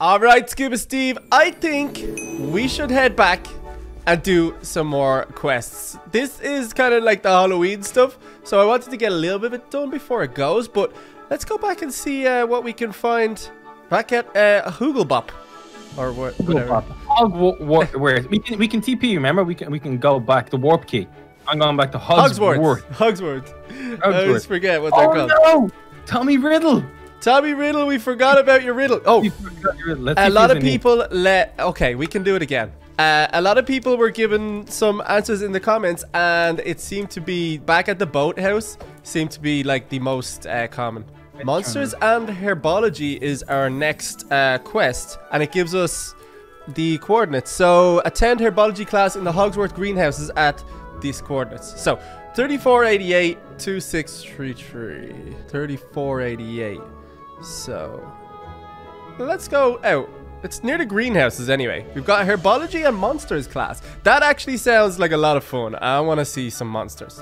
Alright, Scuba Steve, I think we should head back and do some more quests. This is kind of like the Halloween stuff, so I wanted to get a little bit of it done before it goes, but let's go back and see what we can find back at Hooglebop. Or whatever. We can TP, remember? We can go back to Warp Key. I'm going back to Hogwarts. Hogwarts. I always forget what they're called. Oh no! Tommy Riddle! Tommy Riddle, we forgot about your riddle. Oh, a lot of people Okay, we can do it again. A lot of people were given some answers in the comments, and it seemed to be back at the boathouse. Seemed to be like the most common. Monsters and Herbology is our next quest, and it gives us the coordinates. So attend Herbology class in the Hogwarts greenhouses at these coordinates. So 3488 2633. 3488. So let's go out. It's near the greenhouses anyway. We've got Herbology and Monsters class. That actually sounds like a lot of fun. I want to see some monsters.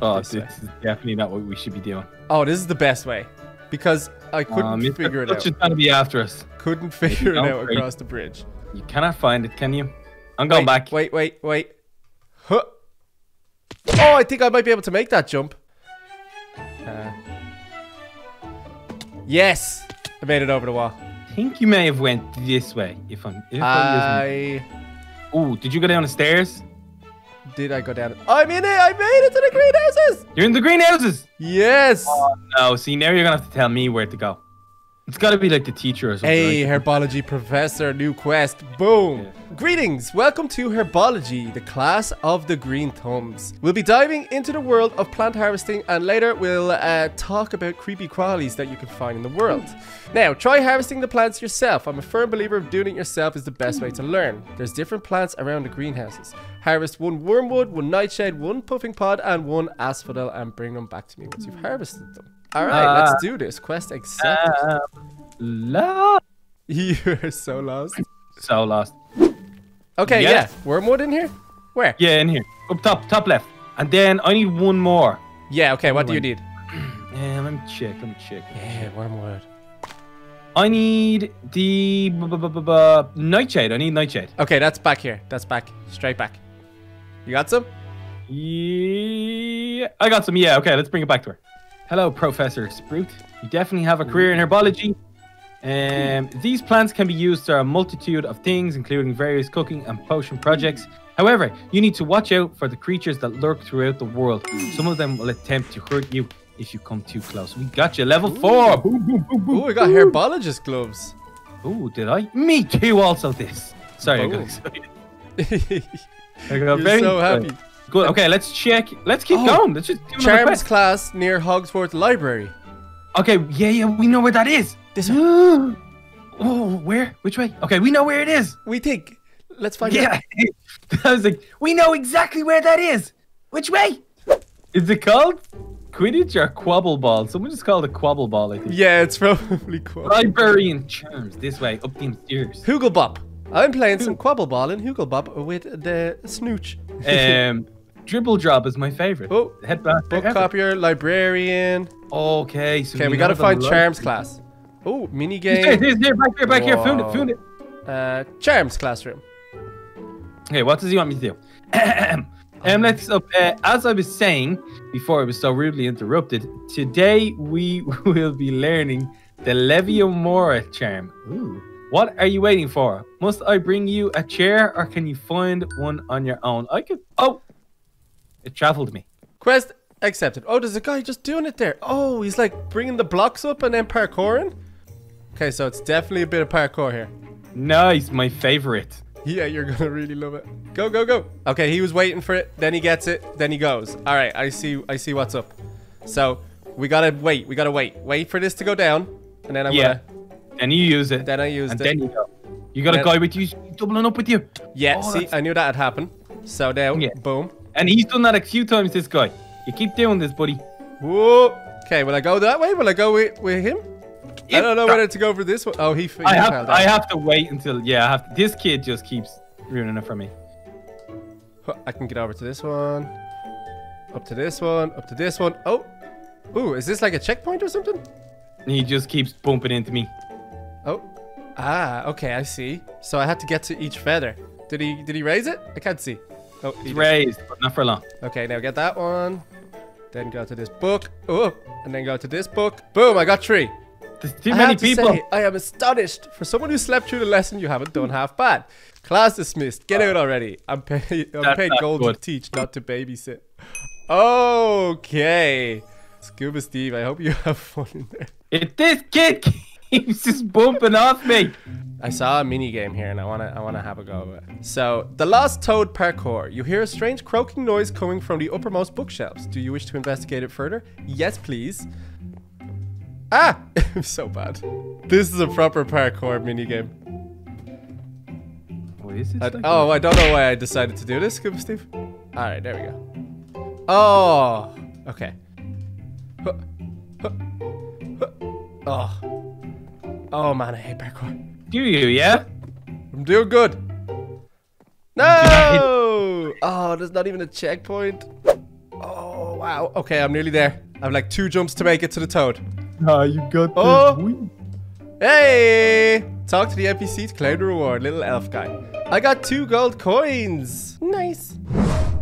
Oh, this is definitely not what we should be doing. Oh, this is the best way. Because I couldn't figure it out. It's going to be after us. Couldn't figure it out across the bridge. You cannot find it, can you? I'm going back. Wait. Huh. Oh, I think I might be able to make that jump. Yes, I made it over the wall. I think you may have went this way. Oh, did you go down the stairs? Did I go down? I'm in it. I made it to the greenhouses. You're in the greenhouses. Yes. Oh no. See, now you're gonna have to tell me where to go. It's gotta be like the teacher or something. Hey, Herbology professor, new quest. Boom. Yeah. Greetings. Welcome to Herbology, the class of the Green Thumbs. We'll be diving into the world of plant harvesting, and later we'll talk about creepy crawlies that you can find in the world. Now, try harvesting the plants yourself. I'm a firm believer of doing it yourself is the best way to learn. There's different plants around the greenhouses. Harvest one wormwood, one nightshade, one puffing pod, and one asphodel, and bring them back to me once you've harvested them. All right, let's do this. Quest accepted. You're so lost. So lost. Okay, yeah. Wormwood in here? Where? Yeah, in here. Up top, top left. And then I need one more. Yeah, okay, what do you need? Yeah, let me check. Yeah, wormwood. I need the nightshade. Okay, that's back here. That's back. Straight back. You got some? Yeah, I got some. Yeah, okay, let's bring it back to her. Hello, Professor Sprout. You definitely have a career in herbology. These plants can be used for a multitude of things, including various cooking and potion projects. However, you need to watch out for the creatures that lurk throughout the world. Some of them will attempt to hurt you if you come too close. We got you, level 4. Ooh, I got herbologist gloves. Ooh, did I? Me too, also this. Sorry, I got excited. You're so happy. Good. Okay, let's check. Let's keep going. Let's just do another quest. Charms class near Hogwarts Library. Okay, yeah, we know where that is. This one. Oh, where? Which way? Okay, we know where it is. We think. Let's find out. Yeah. I was like, we know exactly where that is. Which way? Is it called Quidditch or Quobbleball? Someone just called it Quobbleball, I think. Yeah, it's probably Quobbleball. Library and Charms. This way, up the stairs. Hooglebop. I'm playing some Quobbleball in Hooglebop with the snooch. Dribble Drop is my favorite. Oh, head back. Book copier, librarian. Okay, so we gotta find Charms class. Oh, mini game. Here, back here. Found it. Charms classroom. Okay, what does he want me to do? As I was saying before, I was so rudely interrupted. Today we will be learning the levio mora charm. Ooh. What are you waiting for? Must I bring you a chair, or can you find one on your own? I could. Oh. It traveled me. Quest accepted. Oh, there's a guy just doing it there. Oh, he's like bringing the blocks up and then parkouring. Okay, so it's definitely a bit of parkour here. Nice, my favorite. Yeah, you're gonna really love it. Go, go, go. Okay, he was waiting for it. Then he gets it. Then he goes. All right, I see what's up. So we gotta wait. Wait for this to go down, and then I'm gonna. Then you use it. Then I use it. And then you go. You got a guy with you doubling up with you. Yeah. Oh, see, I knew that'd happen. So now, boom. And he's done that a few times, this guy. You keep doing this, buddy. Whoa. Okay, will I go that way? Will I go with him? I don't know whether to go for this one. Oh, I have to wait until... Yeah, I have to, this kid just keeps ruining it for me. I can get over to this one. Up to this one. Up to this one. Oh. Ooh, is this like a checkpoint or something? He just keeps bumping into me. Oh. Ah, okay, I see. So I had to get to each feather. Did he raise it? I can't see. Oh, he raised, but not for long. Okay, now get that one. Then go to this book. Oh, and then go to this book. Boom, I got 3. There's too many people. Say, I am astonished. For someone who slept through the lesson, you haven't done half bad. Class dismissed. Get out already. I'm paid gold to teach, not to babysit. Okay. Scuba Steve, I hope you have fun in there. If this kid keeps just bumping off me. I saw a mini game here and I wanna have a go of it. So, the Lost Toad Parkour. You hear a strange croaking noise coming from the uppermost bookshelves. Do you wish to investigate it further? Yes, please. Ah! I'm so bad. This is a proper parkour minigame. What is it? Oh, I don't know why I decided to do this, Scuba Steve. Alright, there we go. Oh! Okay. Oh. Oh man, I hate parkour. Do you, yeah? I'm doing good. No! Oh, there's not even a checkpoint. Oh, wow. Okay, I'm nearly there. I have like 2 jumps to make it to the toad. Oh, you got this. Hey! Talk to the NPC to claim the reward, little elf guy. I got 2 gold coins. Nice.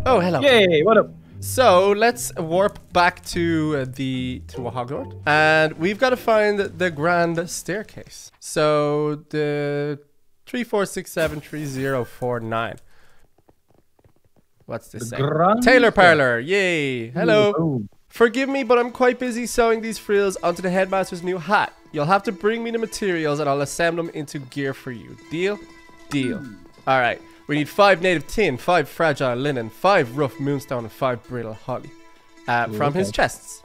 Oh, hello. Yay, what up? So, let's warp back to Hogwarts. And we've got to find the grand staircase. So, the 34673049. What's this saying? Taylor Parlor. Yay. Hello. Ooh. Forgive me, but I'm quite busy sewing these frills onto the headmaster's new hat. You'll have to bring me the materials and I'll assemble them into gear for you. Deal? Deal. Alright. We need 5 native tin, 5 fragile linen, 5 rough moonstone, and 5 brittle holly. From his chests.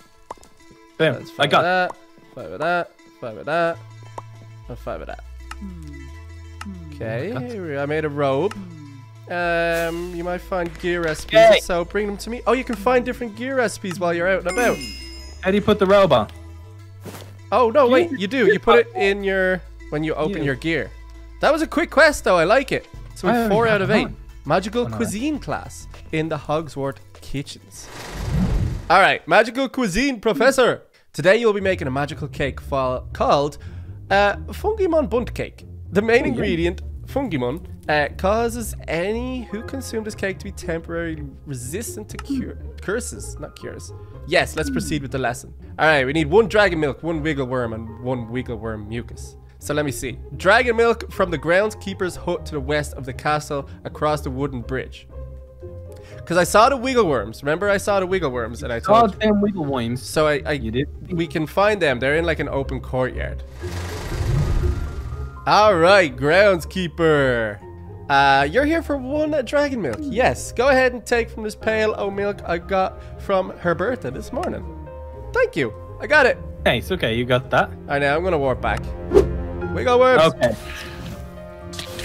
Boom. I got that. 5 of that. 5 of that. And 5 of that. Okay. I made a robe. You might find gear recipes, so bring them to me. Oh, you can find different gear recipes while you're out and about. How do you put the robe on? Oh, no, wait. You do. You put it in your... when you open your gear. That was a quick quest, though. I like it. So we're 4 out of 8. Magical cuisine class in the Hogwarts kitchens. All right. Magical cuisine, professor. Today, you'll be making a magical cake called Fungimon Bundt Cake. The main ingredient... Fungimon causes any who consume this cake to be temporarily resistant to curses, not cures. Yes, let's proceed with the lesson. All right, we need 1 dragon milk, 1 wiggle worm, and 1 wiggle worm mucus. So let me see. Dragon milk from the groundskeeper's hut to the west of the castle across the wooden bridge. Because I saw the wiggle worms. Remember, I saw the wiggle worms, and I told you. Them wiggle worms. So we can find them. They're in like an open courtyard. All right, groundskeeper. You're here for 1 dragon milk. Yes, go ahead and take from this pail of milk I got from Herberta this morning. Thank you. I got it. Nice. Okay, you got that. I know. I'm gonna warp back. Wiggle worms. Okay.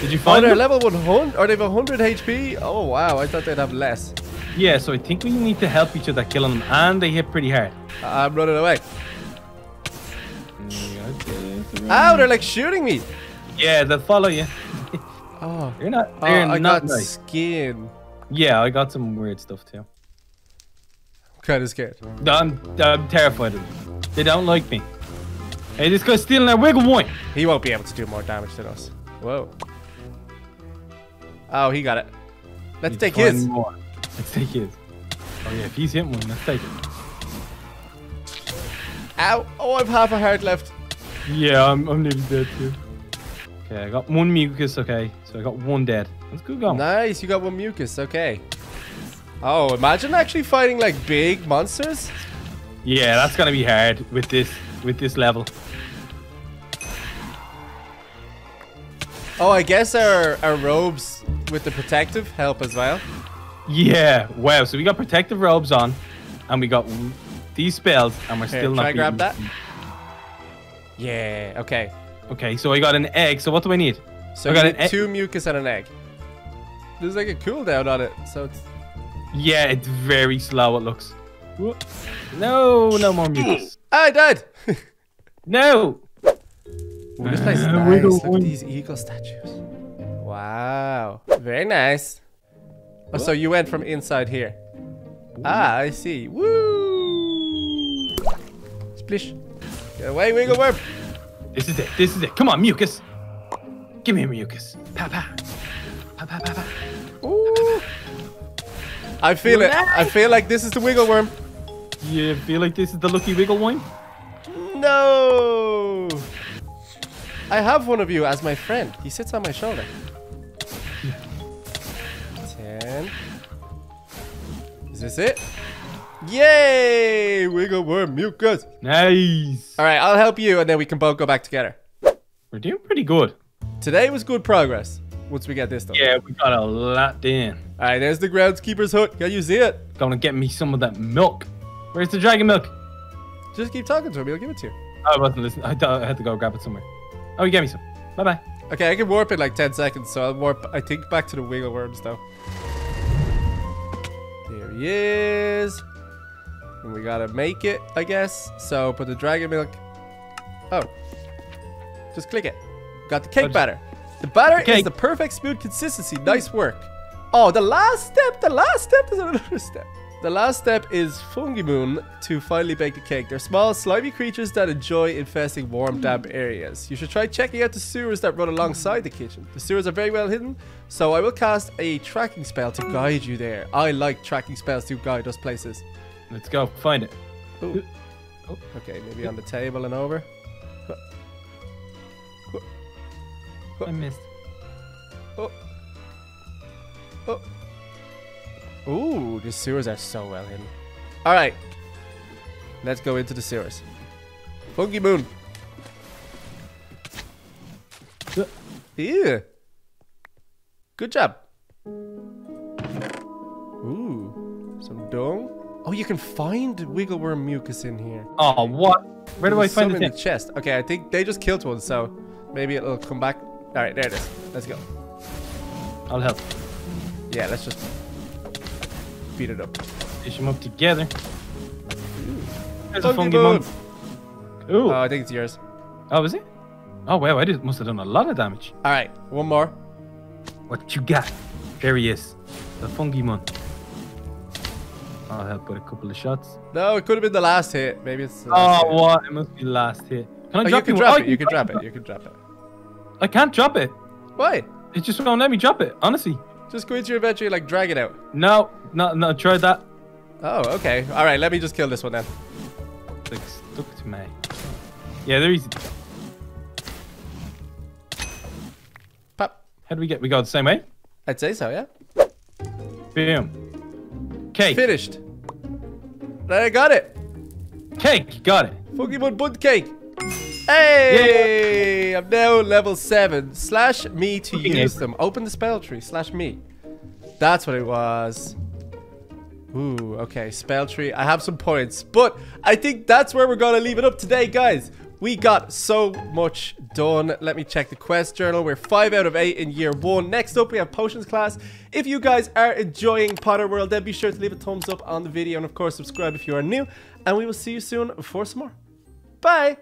Did you find? Oh, they're level 100. Or they've 100 HP. Oh wow, I thought they'd have less. Yeah. So I think we need to help each other kill them, and they hit pretty hard. I'm running away. Ow, they're like shooting me. Yeah, they'll follow you. Oh, you're not. Oh, I got skin. Yeah, I got some weird stuff too. I'm kind of scared. I'm terrified of them. They don't like me. Hey, this guy's stealing our wiggle worm. He won't be able to do more damage than us. Whoa. Oh, he got it. Let's take his. More. Let's take his. Oh yeah, if he's hitting one, let's take it. Ow! Oh, I've half a heart left. Yeah, I'm nearly dead too. Okay, I got 1 mucus, okay. So I got 1 dead. That's good going. Nice, you got 1 mucus, okay. Oh, imagine actually fighting like big monsters. Yeah, that's gonna be hard with this level. Oh, I guess our robes with the protective help as well. Yeah, wow, so we got protective robes on and we got these spells and we're still not. Can I grab that? Yeah, okay. Okay, so I got an egg. So what do I need? So I got an 2 mucus and an egg. There's like a cooldown on it, so it's... Yeah, it's very slow, it looks. What? No, no more mucus. I died! No! Ooh, this place is nice. Look at these eagle statues. Wow. Very nice. Oh, so you went from inside here. Ooh. Ah, I see. Woo! Splish. Get away, wiggle worm. This is it. This is it. Come on, mucus. Give me a mucus. Pa-pa. Pa-pa-pa-pa. Ooh. I feel nice. It. I feel like this is the wiggle worm. You feel like this is the lucky wiggle worm? No. I have one of you as my friend. He sits on my shoulder. 10. Is this it? Yay! Wiggle worm mucus. Nice. All right, I'll help you, and then we can both go back together. We're doing pretty good. Today was good progress. Once we get this done. Yeah, we got a lot in. All right, there's the groundskeeper's hut. Can you see it? Gonna get me some of that milk. Where's the dragon milk? Just keep talking to him. He'll give it to you. I wasn't listening. I thought I had to go grab it somewhere. Oh, you gave me some. Bye bye. Okay, I can warp in like 10 seconds, so I'll warp, I think, back to the wiggle worms though. There he is. And we gotta make it, I guess. So put the dragon milk. Oh. Just click it. Got the cake batter. The batter is the perfect smooth consistency. Nice work. Oh, the last step is another step. The last step is Fungimon to finally bake the cake. They're small, slimy creatures that enjoy infesting warm, damp areas. You should try checking out the sewers that run alongside the kitchen. The sewers are very well hidden, so I will cast a tracking spell to guide you there. I like tracking spells to guide us places. Let's go. Find it. Ooh. Oh, okay, maybe on the table and over. I missed. Oh. Oh. Ooh, the sewers are so well hidden. All right. Let's go into the sewers. Fungimon. Yeah. Good job. Ooh, some dung. Oh, you can find wiggle worm mucus in here. Oh, what? Where do I find it? In the chest. Okay, I think they just killed one, so maybe it'll come back. All right, there it is. Let's go. I'll help. Yeah, let's just beat it up. Fish them up together. Ooh. There's a Fungimon. Ooh. Oh, I think it's yours. Oh, is it? Oh, wow. I must have done a lot of damage. All right, one more. What you got? There he is. The Fungimon. I'll help with a couple of shots. No, it could have been the last hit. Maybe it's the last hit. What? It must be the last hit. Can I drop it? You can drop it. You can drop it. I can't drop it. Why? It just won't let me drop it, honestly. Just go into your inventory, like, drag it out. No, try that. Oh, okay. All right, let me just kill this one then. It's like stuck to me. Yeah, they're easy. Pop. How do we get? We go the same way? I'd say so, yeah. Boom. Cake. Finished. I got it. Cake, got it. Fungimon Bundt Cake. Hey! Yeah. I'm now level 7. Slash me to use them. Open the spell tree. Slash me. That's what it was. Ooh, okay. Spell tree. I have some points. But I think that's where we're going to leave it up today, guys. We got so much done. Let me check the quest journal. We're 5 out of 8 in year 1. Next up, we have potions class. If you guys are enjoying Potter World, then be sure to leave a thumbs up on the video. And of course, subscribe if you are new. And we will see you soon for some more. Bye!